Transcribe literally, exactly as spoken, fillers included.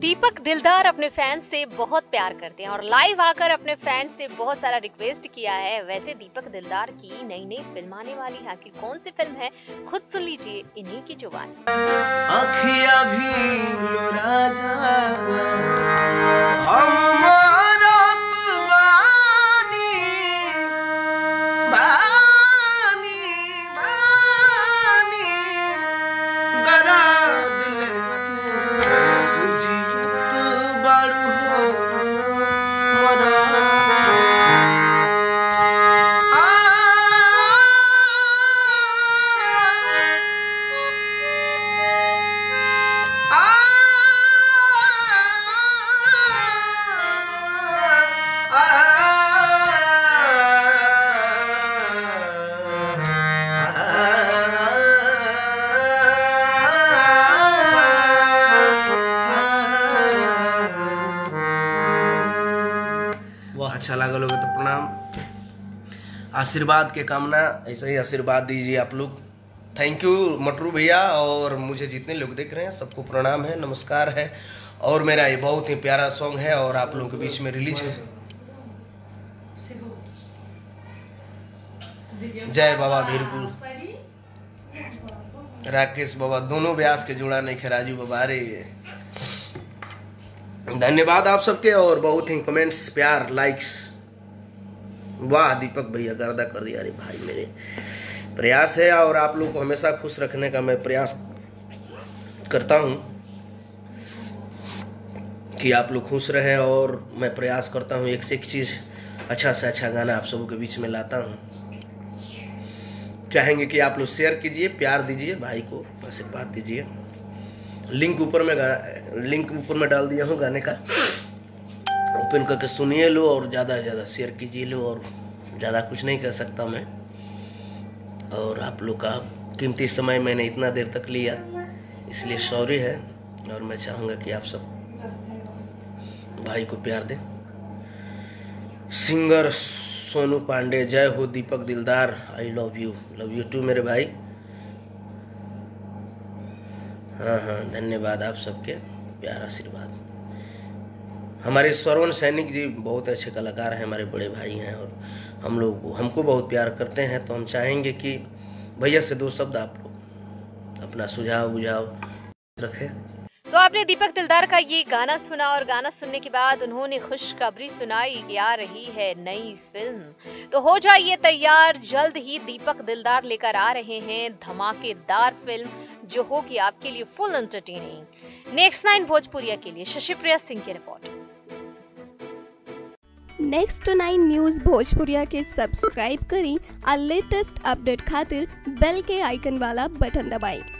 दीपक दिलदार अपने फैंस से बहुत प्यार करते हैं और लाइव आकर अपने फैंस से बहुत सारा रिक्वेस्ट किया है। वैसे दीपक दिलदार की नई नई फिल्म आने वाली है, आखिर कौन सी फिल्म है, खुद सुन लीजिए इन्हीं की जुबान। आँखियाँ भी लोरा जाला अच्छा लगा लोग तो प्रणाम, आशीर्वाद के कामना, ऐसे ही आशीर्वाद दीजिए आप लोग। थैंक यू मटरू भैया, और मुझे जितने लोग देख रहे हैं सबको प्रणाम है, नमस्कार है। और मेरा ये बहुत ही प्यारा सॉन्ग है और आप लोगों के बीच में रिलीज है। जय बाबा भीरपुर राकेश बाबा, दोनों ब्यास के जुड़ा नहीं खराजू बाबा रे। धन्यवाद आप सबके, और बहुत ही कमेंट्स, प्यार, लाइक्स। वाह दीपक भैया गर्दा कर दिया, अरे भाई मेरे प्रयास है और आप लोग को हमेशा खुश रखने का मैं प्रयास करता हूँ कि आप लोग खुश रहें, और मैं प्रयास करता हूँ एक से एक चीज़, अच्छा से अच्छा गाना आप सबके बीच में लाता हूँ। चाहेंगे कि आप लोग शेयर कीजिए, प्यार दीजिए, भाई को आशीर्वाद दीजिए। लिंक ऊपर में लिंक ऊपर में डाल दिया हूँ गाने का, ओपन करके सुनिए लो और ज़्यादा से ज़्यादा शेयर कीजिए लो। और ज़्यादा कुछ नहीं कर सकता मैं, और आप लोग का कीमती समय मैंने इतना देर तक लिया इसलिए सॉरी है। और मैं चाहूँगा कि आप सब भाई को प्यार दें। सिंगर सोनू पांडे, जय हो Deepak Dildar, I love you, love you too मेरे भाई। हाँ हाँ धन्यवाद आप सबके, प्यार आशीर्वाद। हमारे स्वर्ण सैनिक जी बहुत अच्छे कलाकार हैं, हमारे बड़े भाई हैं, और हम लोग हमको बहुत प्यार करते हैं। तो हम चाहेंगे कि भैया से दो शब्द आप लोग अपना सुझाव बुझाव रखें। तो आपने दीपक दिलदार का ये गाना सुना, और गाना सुनने के बाद उन्होंने खुशखबरी सुनाई कि आ रही है नई फिल्म, तो हो जाइए तैयार। जल्द ही दीपक दिलदार लेकर आ रहे हैं धमाकेदार फिल्म जो होगी आपके लिए full entertaining. Next nine Bhojpuriya के लिए शशि प्रिया सिंह की रिपोर्ट। नेक्स्ट नाइन न्यूज भोजपुरिया के सब्सक्राइब करी और लेटेस्ट अपडेट खातिर बेल के आइकन वाला बटन दबाई।